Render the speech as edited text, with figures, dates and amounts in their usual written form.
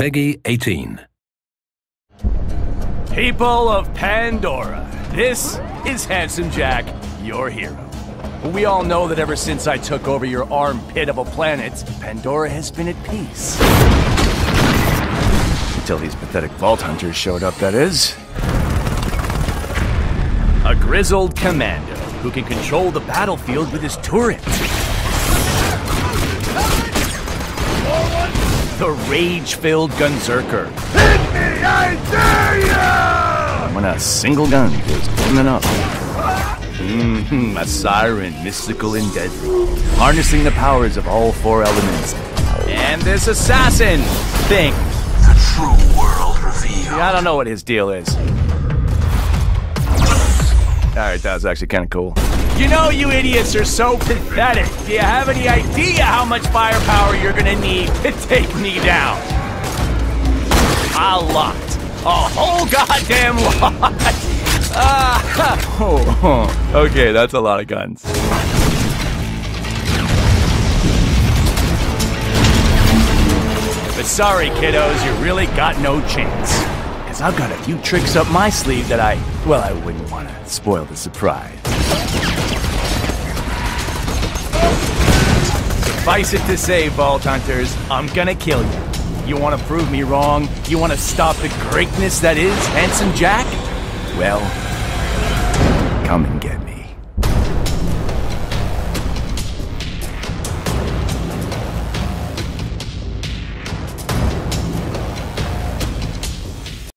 Peggy 18. People of Pandora, this is Handsome Jack, your hero. We all know that ever since I took over your armpit of a planet, Pandora has been at peace. Until these pathetic Vault Hunters showed up, that is. A grizzled commando who can control the battlefield with his turret. The rage-filled Gunzerker. Hit me, I dare you! When a single gun is good enough. A siren, mystical and deadly, harnessing the powers of all four elements. And this assassin thing. The true world revealed. I don't know what his deal is. Alright, that was actually kind of cool. You know, you idiots are so pathetic. Do you have any idea how much firepower you're gonna need to take me down? A lot. A whole goddamn lot. Okay, that's a lot of guns. But sorry, kiddos, you really got no chance. Because I've got a few tricks up my sleeve that I wouldn't want to spoil the surprise. Suffice it to say, Vault Hunters, I'm gonna kill you. You want to prove me wrong? You want to stop the greatness that is Handsome Jack? Well, come and get me.